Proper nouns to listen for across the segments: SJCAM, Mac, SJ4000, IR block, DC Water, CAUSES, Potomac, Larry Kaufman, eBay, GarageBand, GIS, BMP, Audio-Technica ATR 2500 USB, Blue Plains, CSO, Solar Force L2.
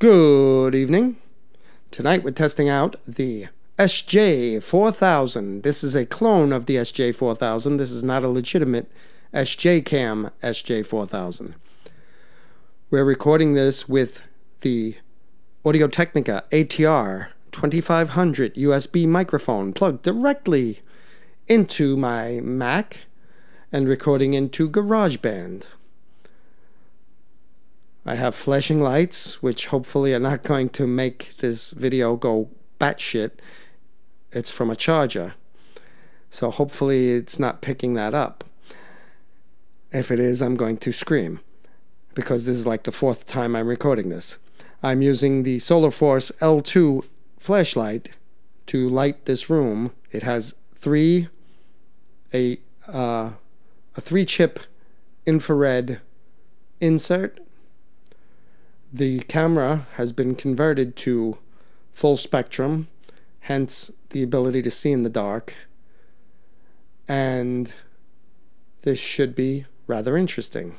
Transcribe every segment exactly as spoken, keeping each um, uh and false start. Good evening. Tonight we're testing out the S J four thousand. This is a clone of the S J four thousand. This is not a legitimate S J CAM S J four thousand. We're recording this with the Audio-Technica A T R twenty-five hundred U S B microphone plugged directly into my Mac and recording into GarageBand. I have flashing lights, which hopefully are not going to make this video go batshit. It's from a charger, so hopefully it's not picking that up. If it is, I'm going to scream, because this is like the fourth time I'm recording this. I'm using the Solar Force L two flashlight to light this room. It has three a uh, a three chip infrared insert. The camera has been converted to full spectrum, hence the ability to see in the dark, and this should be rather interesting.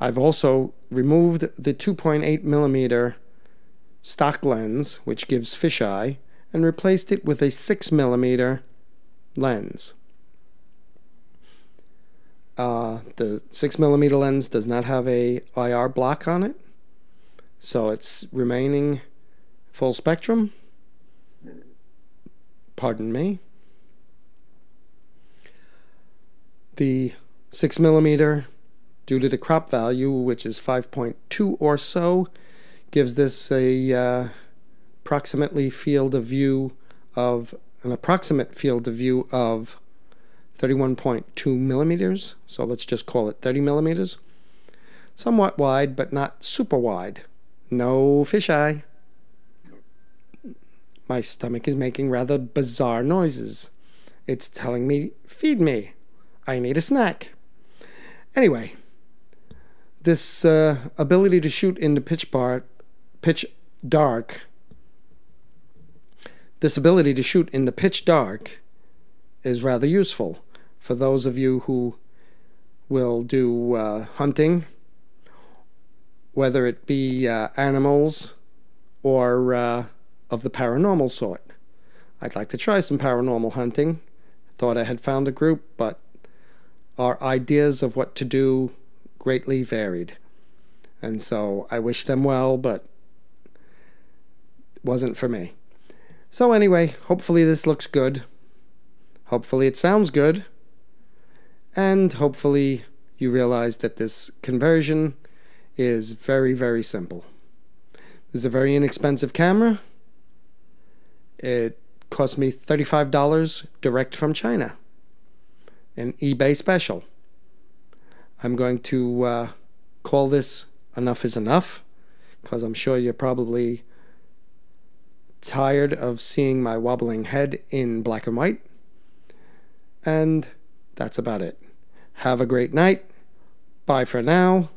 I've also removed the two point eight millimeter stock lens, which gives fisheye, and replaced it with a six millimeter lens. Uh, the six millimeter lens does not have a I R block on it, so it's remaining full spectrum. Pardon me. The six millimeter, due to the crop value, which is five point two or so, gives this a uh, approximately field of view of an approximate field of view of thirty-one point two millimeters. So let's just call it thirty millimeters. Somewhat wide, but not super wide. No fisheye. My stomach is making rather bizarre noises. It's telling me, feed me. I need a snack. Anyway, this uh, ability to shoot into pitch bar, pitch dark, this ability to shoot in the pitch dark is rather useful for those of you who will do uh, hunting, whether it be uh, animals or uh, of the paranormal sort. I'd like to try some paranormal hunting. Thought I had found a group, but our ideas of what to do greatly varied. And so I wished them well, but it wasn't for me. So anyway, hopefully this looks good. Hopefully it sounds good. And hopefully you realize that this conversion is very, very simple. This is a very inexpensive camera. It cost me thirty-five dollars direct from China, an eBay special. I'm going to uh, call this enough is enough, because I'm sure you're probably tired of seeing my wobbling head in black and white. And that's about it. Have a great night. Bye for now.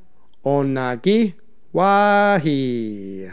Onagi wahi.